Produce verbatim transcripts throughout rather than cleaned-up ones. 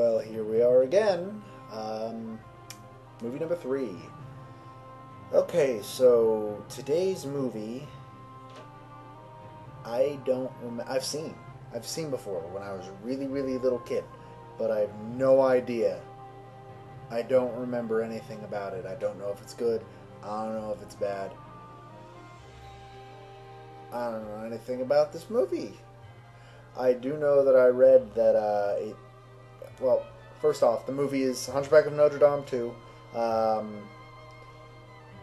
well, here we are again. Um, movie number three. Okay, so today's movie, I don't remember. I've seen. I've seen before when I was a really, really little kid, but I have no idea. I don't remember anything about it. I don't know if it's good. I don't know if it's bad. I don't know anything about this movie. I do know that I read that, uh, it, well, first off, the movie is Hunchback of Notre Dame two. Um,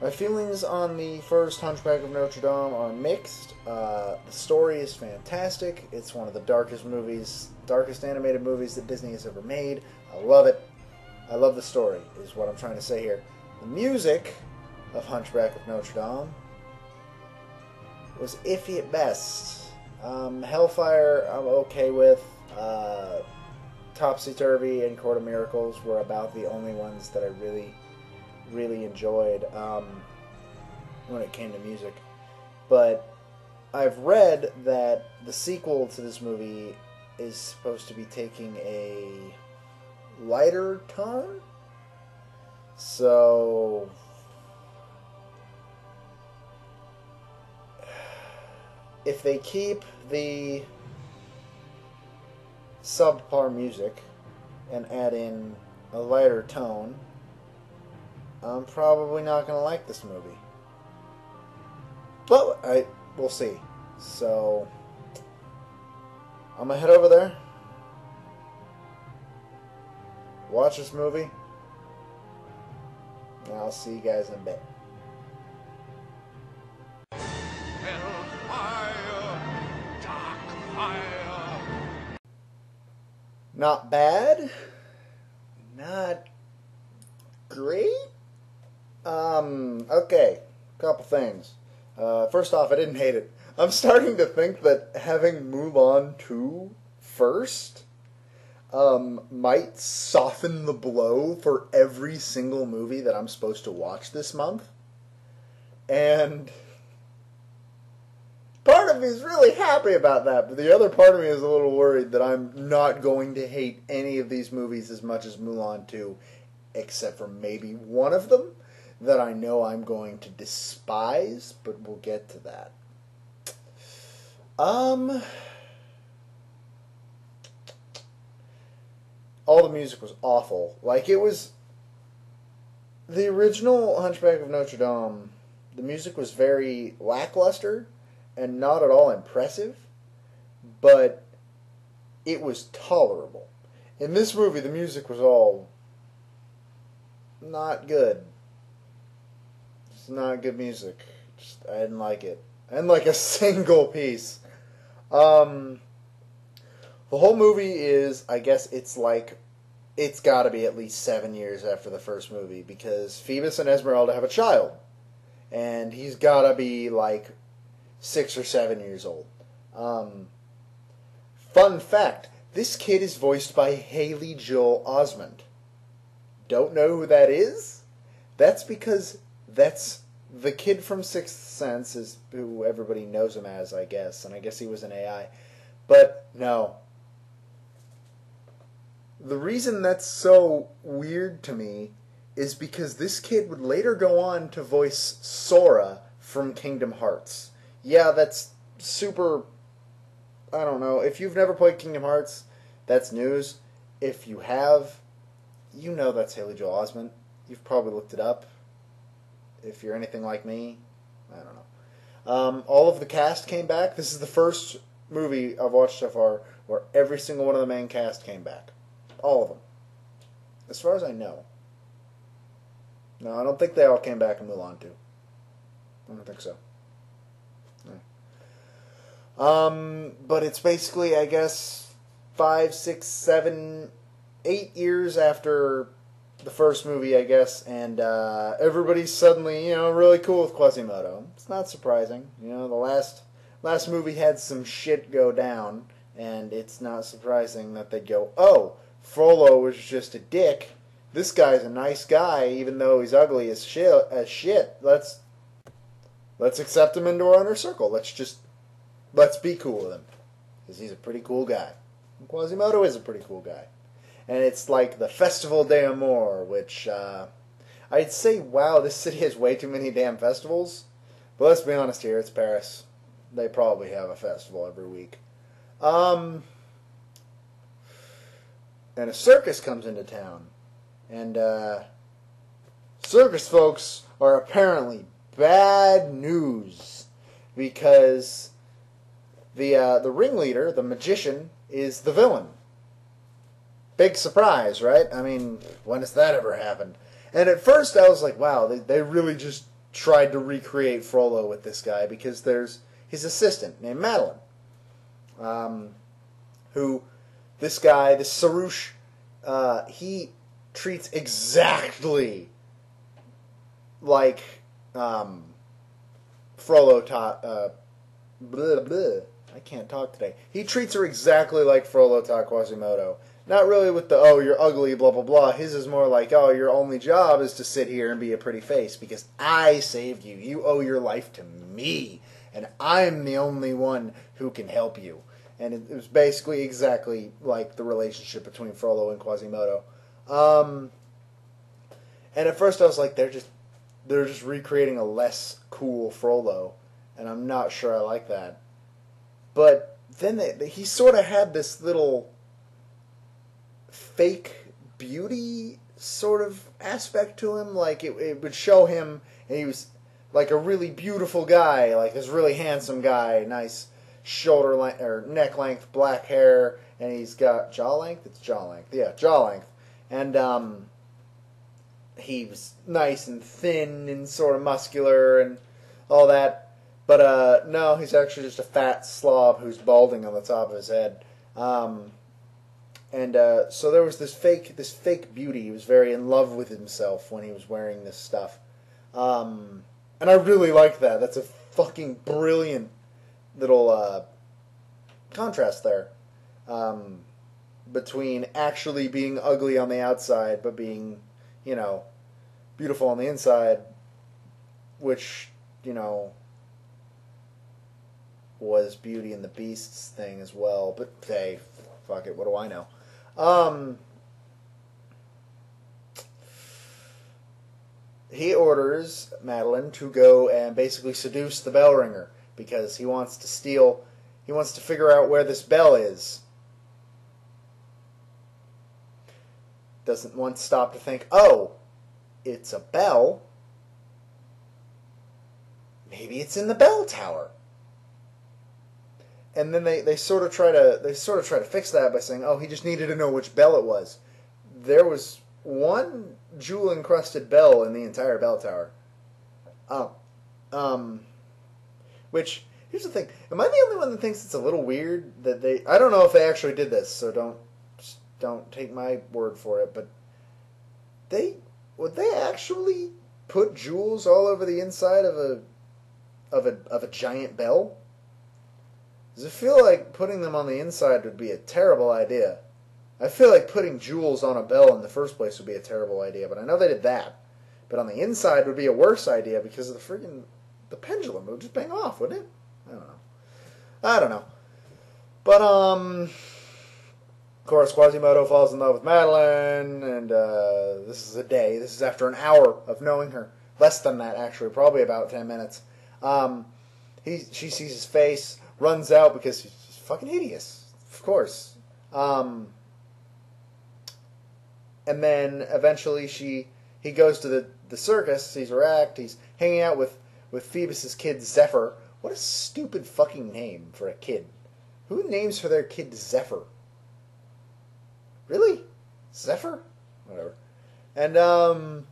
my feelings on the first Hunchback of Notre Dame are mixed. Uh, the story is fantastic. It's one of the darkest movies, darkest animated movies that Disney has ever made. I love it. I love the story, is what I'm trying to say here. The music of Hunchback of Notre Dame was iffy at best. Um, Hellfire, I'm okay with. Uh, Topsy-Turvy and Court of Miracles were about the only ones that I really, really enjoyed um, when it came to music. But I've read that the sequel to this movie is supposed to be taking a lighter tone. So if they keep the subpar music and add in a lighter tone, I'm probably not going to like this movie. But I we'll see. So I'm going to head over there, watch this movie, and I'll see you guys in a bit. Not bad, not great. Um, okay, couple things. Uh, first off, I didn't hate it. I'm starting to think that having Mulan two first um, might soften the blow for every single movie that I'm supposed to watch this month. And part of me is really happy about that, but the other part of me is a little worried that I'm not going to hate any of these movies as much as Mulan two, except for maybe one of them that I know I'm going to despise, but we'll get to that. Um, all the music was awful. Like, it was... The original Hunchback of Notre Dame, the music was very lackluster and not at all impressive, but it was tolerable. In this movie, the music was all not good. It's not good music. Just, I didn't like it. I didn't like a single piece. Um, the whole movie is, I guess it's like, it's got to be at least seven years after the first movie, because Phoebus and Esmeralda have a child, and he's got to be like six or seven years old. Um, fun fact, this kid is voiced by Haley Joel Osment. Don't know who that is? That's because that's the kid from Sixth Sense, is who everybody knows him as, I guess, and I guess he was an A I. But no. The reason that's so weird to me is because this kid would later go on to voice Sora from Kingdom Hearts. Yeah, that's super, I don't know, if you've never played Kingdom Hearts, that's news. If you have, you know that's Haley Joel Osment. You've probably looked it up. If you're anything like me, I don't know. Um, all of the cast came back. This is the first movie I've watched so far where every single one of the main cast came back. All of them. As far as I know. No, I don't think they all came back in Mulan two. I don't think so. Um, but it's basically, I guess, five, six, seven, eight years after the first movie, I guess, and, uh, everybody's suddenly, you know, really cool with Quasimodo. It's not surprising. You know, the last, last movie had some shit go down, and it's not surprising that they go, oh, Frollo was just a dick. This guy's a nice guy, even though he's ugly as shit, as shit. Let's, let's accept him into our inner circle. Let's just... Let's be cool with him, because he's a pretty cool guy. And Quasimodo is a pretty cool guy. and it's like the Festival de Amour, which uh, I'd say, wow, this city has way too many damn festivals. But let's be honest here, it's Paris. They probably have a festival every week. Um, and a circus comes into town. And uh, circus folks are apparently bad news, because the uh, the ringleader, the magician, is the villain. Big surprise, right? I mean, when has that ever happened? And at first I was like, wow, they, they really just tried to recreate Frollo with this guy, because there's his assistant named Madeline, um, who, this guy, this Sarousch, uh, he treats exactly like um, Frollo taught, uh, blah, blah, I can't talk today. He treats her exactly like Frollo taught Quasimodo. Not really with the, oh, you're ugly, blah, blah, blah. His is more like, oh, your only job is to sit here and be a pretty face because I saved you. You owe your life to me, and I'm the only one who can help you. And it was basically exactly like the relationship between Frollo and Quasimodo. Um, and at first I was like, they're just, they're just recreating a less cool Frollo, and I'm not sure I like that. But then they, he sort of had this little fake beauty sort of aspect to him, like it, it would show him, and he was like a really beautiful guy, like this really handsome guy, nice shoulder length or neck length black hair, and he's got jaw length, it's jaw length, yeah, jaw length, and um, he was nice and thin and sort of muscular and all that, but uh, no, he's actually just a fat slob who's balding on the top of his head. Um, And uh, so there was this fake, this fake beauty. He was very in love with himself when he was wearing this stuff, um, and I really like that. That's a fucking brilliant little uh, contrast there, um, between actually being ugly on the outside but being, you know, beautiful on the inside, which, you know, was Beauty and the Beast's thing as well. But hey, fuck it, what do I know? Um, he orders Madeline to go and basically seduce the bell ringer, because he wants to steal, he wants to figure out where this bell is. Doesn't once stop to think, oh, it's a bell. Maybe it's in the bell tower. And then they, they sort of try to they sort of try to fix that by saying, oh, he just needed to know which bell it was. There was one jewel encrusted bell in the entire bell tower. Oh, um, which, here's the thing. Am I the only one that thinks it's a little weird that they? I don't know if they actually did this, so don't don't take my word for it. But they would they actually put jewels all over the inside of a of a of a giant bell? I feel like putting them on the inside would be a terrible idea. I feel like putting jewels on a bell in the first place would be a terrible idea, but I know they did that. But on the inside would be a worse idea because of the freaking the pendulum. It would just bang off, wouldn't it? I don't know. I don't know. But, um, of course, Quasimodo falls in love with Madeline, and uh, this is a day. This is after an hour of knowing her. Less than that, actually. Probably about ten minutes. Um, he, she sees his face, runs out because he's fucking hideous, of course. Um, and then eventually she, he goes to the, the circus, sees her act, he's hanging out with, with Phoebus' kid Zephyr. What a stupid fucking name for a kid. Who names for their kid Zephyr? Really? Zephyr? Whatever. And um,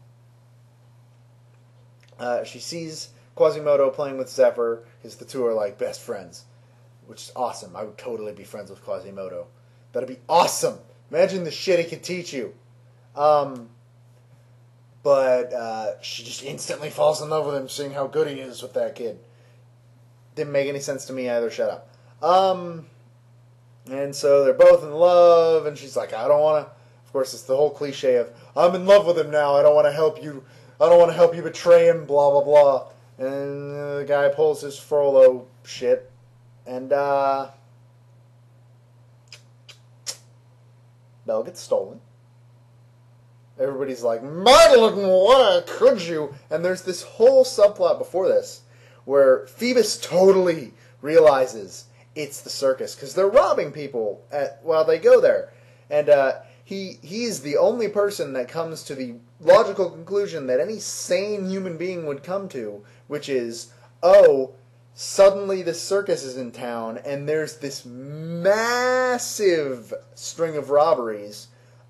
uh, she sees Quasimodo playing with Zephyr, because the two are like best friends. Which is awesome. I would totally be friends with Quasimodo. That'd be awesome. Imagine the shit he could teach you. Um, but uh, she just instantly falls in love with him, seeing how good he is with that kid. Didn't make any sense to me either. Shut up. Um, and so they're both in love, and she's like, I don't want to. Of course, it's the whole cliche of I'm in love with him now. I don't want to help you. I don't want to help you betray him. Blah blah blah. And uh, the guy pulls his Frollo shit. And, uh, bell gets stolen. everybody's like, Madeline, why could you? And there's this whole subplot before this where Phoebus totally realizes it's the circus because they're robbing people at while they go there. And uh, he he's the only person that comes to the logical conclusion that any sane human being would come to, which is, oh, suddenly the circus is in town and there's this massive string of robberies,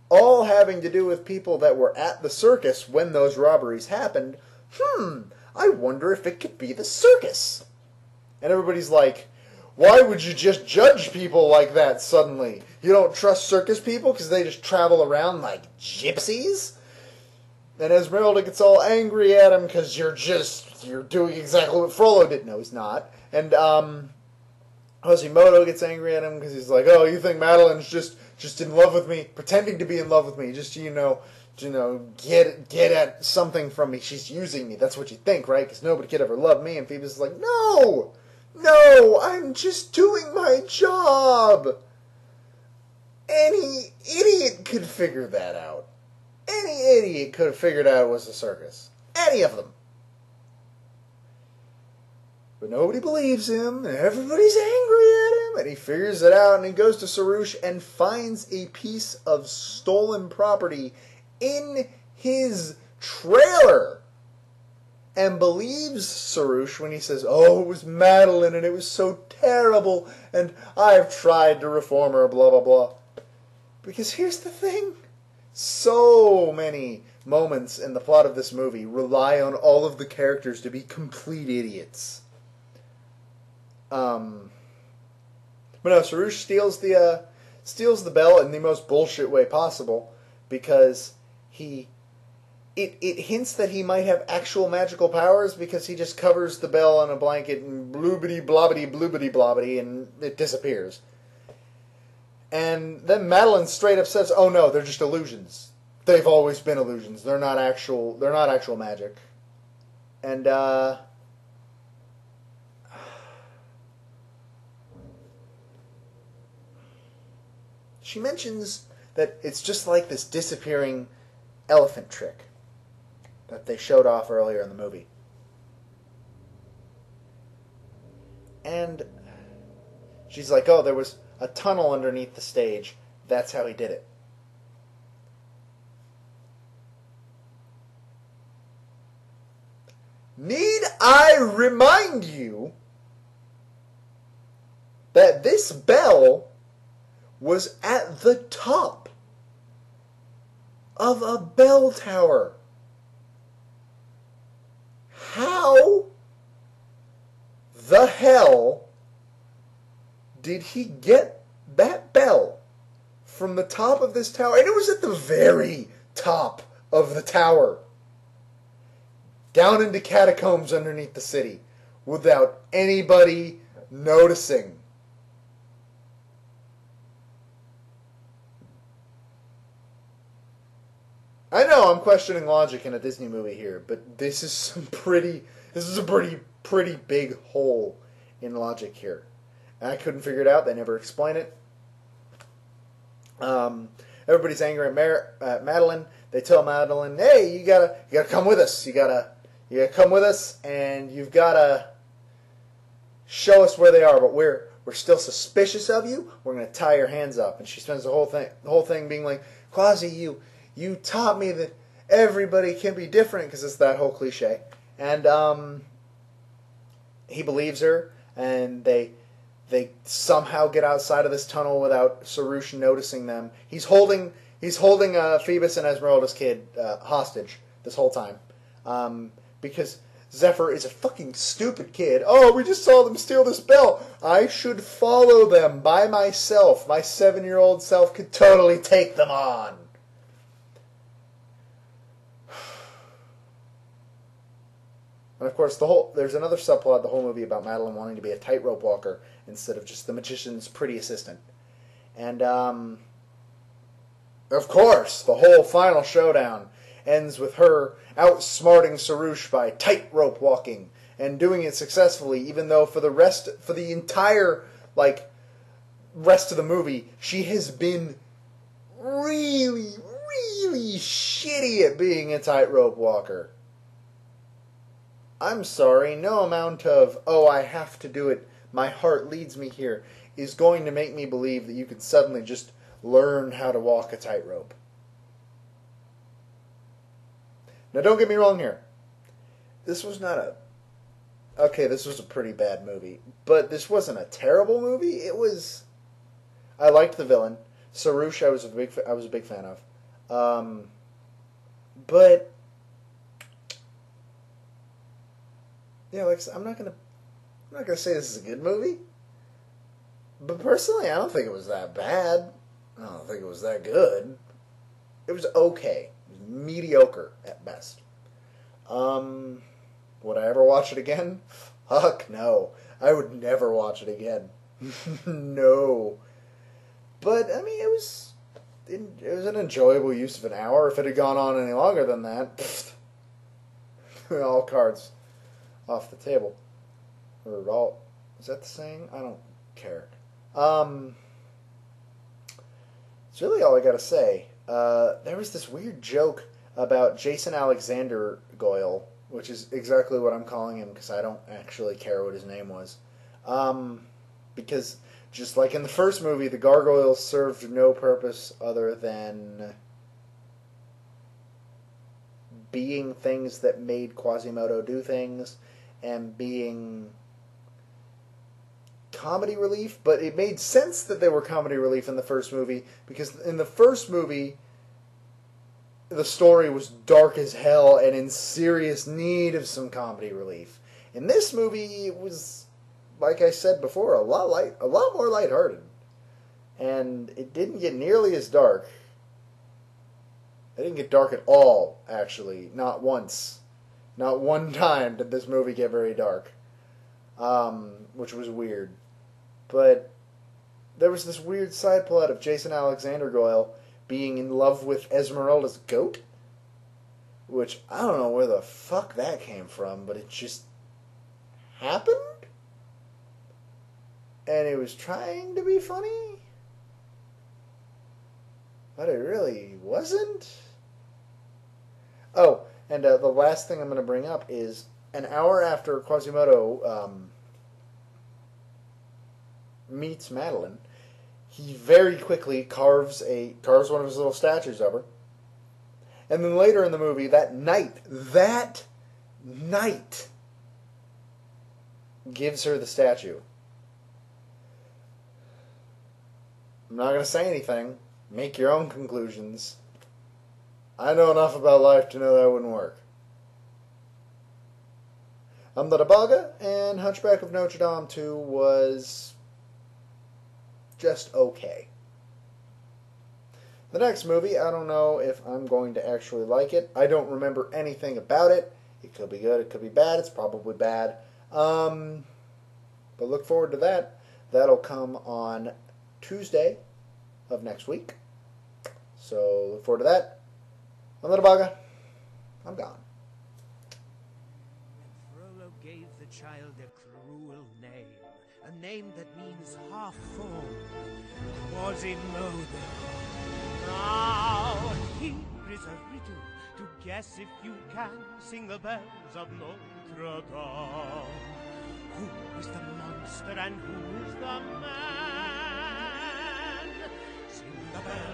all having to do with people that were at the circus when those robberies happened. Hmm, I wonder if it could be the circus. And everybody's like, why would you just judge people like that suddenly? You don't trust circus people because they just travel around like gypsies? And Esmeralda gets all angry at him because you're just, you're doing exactly what Frollo did. No, he's not. And um, Quasimodo gets angry at him because he's like, oh, you think Madeline's just, just in love with me, pretending to be in love with me, just, you know, you know, get get at something from me. She's using me. That's what you think, right? Because nobody could ever love me. And Phoebus is like, no! No, I'm just doing my job. Any idiot could figure that out. Any idiot could have figured out it was a circus. Any of them. But nobody believes him, and everybody's angry at him, and he figures it out, and he goes to Sarousch and finds a piece of stolen property in his trailer. And believes Sarousch when he says, oh, it was Madeline, and it was so terrible, and I've tried to reform her, blah, blah, blah. Because here's the thing. So many moments in the plot of this movie rely on all of the characters to be complete idiots. Um, but no, Sarousch steals the, uh, steals the bell in the most bullshit way possible, because he... It, it hints that he might have actual magical powers because he just covers the bell on a blanket and bloobity-blobbity-bloobity-blobbity and it disappears. And then Madeline straight up says, oh no, they're just illusions. They've always been illusions. They're not actual, they're not actual magic. And, uh... she mentions that it's just like this disappearing elephant trick that they showed off earlier in the movie. And she's like, oh, there was a tunnel underneath the stage. That's how he did it. Need I remind you that this bell was at the top of a bell tower? How the hell did he get that bell from the top of this tower? And it was at the very top of the tower, down into catacombs underneath the city, without anybody noticing. I know I'm questioning logic in a Disney movie here, but this is some pretty, this is a pretty, pretty big hole in logic here. And I couldn't figure it out. They never explain it. Um, everybody's angry at Mar uh, Madeline. They tell Madeline, "Hey, you gotta, you gotta come with us. You gotta, you gotta come with us, and you've gotta show us where they are. But we're, we're still suspicious of you. We're gonna tie your hands up." And she spends the whole thing, the whole thing being like, "Quasi, you." You taught me that everybody can be different, because it's that whole cliche. And um, he believes her, and they they somehow get outside of this tunnel without Sarousch noticing them. He's holding he's holding uh, Phoebus and Esmeralda's kid uh, hostage this whole time, um, because Zephyr is a fucking stupid kid. Oh, we just saw them steal this bell. I should follow them by myself. My seven-year-old self could totally take them on. And of course, the whole there's another subplot, the whole movie, about Madeline wanting to be a tightrope walker instead of just the magician's pretty assistant. And, um, of course, the whole final showdown ends with her outsmarting Sarousch by tightrope walking and doing it successfully, even though for the rest, for the entire, like, rest of the movie, she has been really, really really shitty at being a tightrope walker. I'm sorry, no amount of, oh, I have to do it, my heart leads me here, is going to make me believe that you can suddenly just learn how to walk a tightrope. Now, don't get me wrong here. This was not a... Okay, this was a pretty bad movie, but this wasn't a terrible movie. It was... I liked the villain. Sarousch, I was a big, I was a big fan of. Um, but... Yeah, like, I'm not gonna... I'm not gonna say this is a good movie. But personally, I don't think it was that bad. I don't think it was that good. It was okay. It was mediocre at best. Um, would I ever watch it again? Fuck no. I would never watch it again. No. But, I mean, it was... It, it was an enjoyable use of an hour. If it had gone on any longer than that, pfft, all cards off the table. Or all... Is that the saying? I don't care. Um... It's really all I gotta say. Uh, there was this weird joke about Jason Alexander Goyle, which is exactly what I'm calling him because I don't actually care what his name was. Um, because just like in the first movie, the gargoyles served no purpose other than being things that made Quasimodo do things and being comedy relief, but it made sense that they were comedy relief in the first movie, because in the first movie the story was dark as hell and in serious need of some comedy relief. In this movie it was, like I said before, a lot light, a lot more lighthearted, and it didn't get nearly as dark. It didn't get dark at all, actually. Not once. Not one time did this movie get very dark. Um, which was weird. But there was this weird side plot of Jason Alexander Goyle being in love with Esmeralda's goat, which I don't know where the fuck that came from, but it just happened? And it was trying to be funny? But it really wasn't? Oh, and uh, the last thing I'm going to bring up is an hour after Quasimodo um, meets Madeline, he very quickly carves a carves one of his little statues of her. And then later in the movie, that night, that night, gives her the statue. I'm not going to say anything. Make your own conclusions. I know enough about life to know that wouldn't work. I'm the Dabaga, and Hunchback of Notre Dame two was just okay. The next movie, I don't know if I'm going to actually like it. I don't remember anything about it. It could be good, it could be bad, it's probably bad. Um, but look forward to that. That'll come on Tuesday of next week. So look forward to that. I'm the Dabaga. I'm gone. Child a cruel name, a name that means half-formed. Quasimodo. Now, here is a riddle to guess if you can. Sing the bells of Notre Dame. Who is the monster and who is the man? Sing the bells.